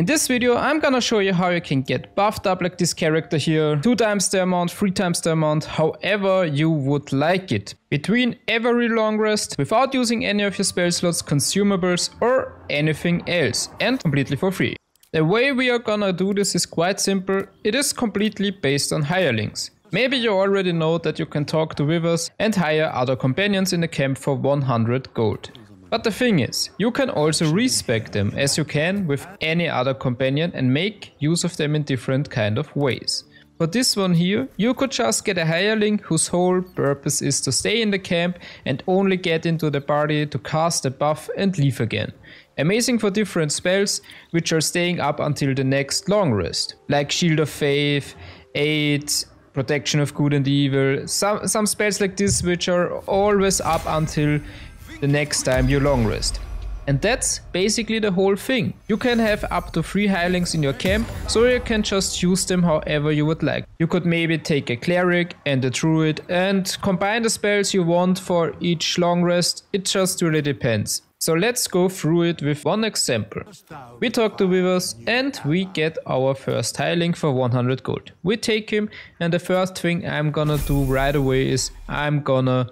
In this video, I'm gonna show you how you can get buffed up like this character here, 2 times the amount, 3 times the amount, however you would like it. Between every long rest, without using any of your spell slots, consumables or anything else, and completely for free. The way we are gonna do this is quite simple, it is completely based on hirelings. Maybe you already know that you can talk to Withers and hire other companions in the camp for 100 gold. But the thing is, you can also respec them as you can with any other companion and make use of them in different kind of ways. For this one here, you could just get a hireling whose whole purpose is to stay in the camp and only get into the party to cast a buff and leave again. Amazing for different spells, which are staying up until the next long rest, like Shield of Faith, Aid, Protection of Good and Evil, some spells like this which are always up until the next time you long rest. And that's basically the whole thing. You can have up to 3 hirelings in your camp, so you can just use them however you would like. You could maybe take a cleric and a druid and combine the spells you want for each long rest, it just really depends. So let's go through it with one example. We talk to Withers and we get our first hireling for 100 gold. We take him and the first thing I'm gonna do right away is I'm gonna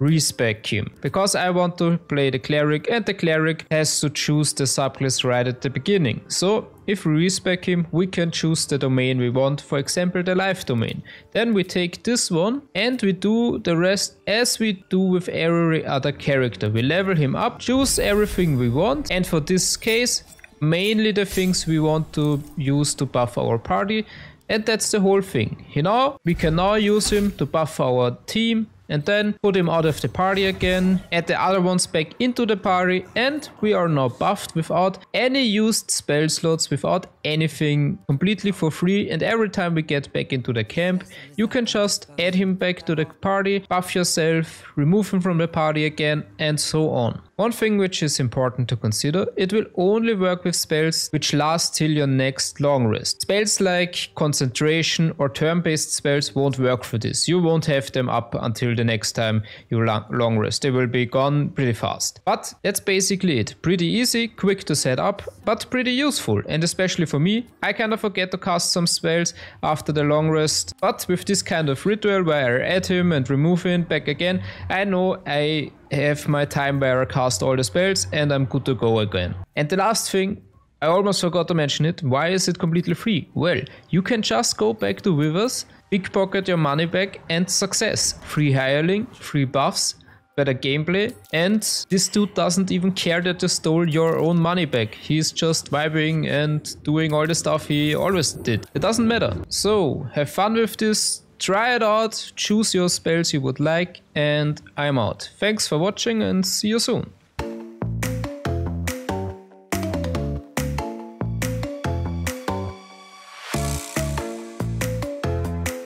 respec him, because I want to play the cleric and the cleric has to choose the subclass right at the beginning. So if we respec him, we can choose the domain we want, for example the life domain. Then we take this one and we do the rest as we do with every other character. We level him up, choose everything we want, and for this case mainly the things we want to use to buff our party, and that's the whole thing. You know, we can now use him to buff our team and then put him out of the party again, add the other ones back into the party, and we are now buffed without any used spell slots, without anything, completely for free. And every time we get back into the camp, you can just add him back to the party, buff yourself, remove him from the party again, and so on. One thing which is important to consider, it will only work with spells which last till your next long rest. Spells like concentration or turn-based spells won't work for this. You won't have them up until the next time you long rest. They will be gone pretty fast. But that's basically it. Pretty easy, quick to set up, but pretty useful. And especially for me, I kind of forget to cast some spells after the long rest. But with this kind of ritual where I add him and remove him back again, I know I have my time where I cast all the spells and I'm good to go again. And the last thing, I almost forgot to mention it, why is it completely free? Well, you can just go back to Withers, pickpocket your money back and success. Free hireling, free buffs, better gameplay, and this dude doesn't even care that you stole your own money back. He's just vibing and doing all the stuff he always did. It doesn't matter. So have fun with this. Try it out, choose your spells you would like, and I'm out. Thanks for watching and see you soon.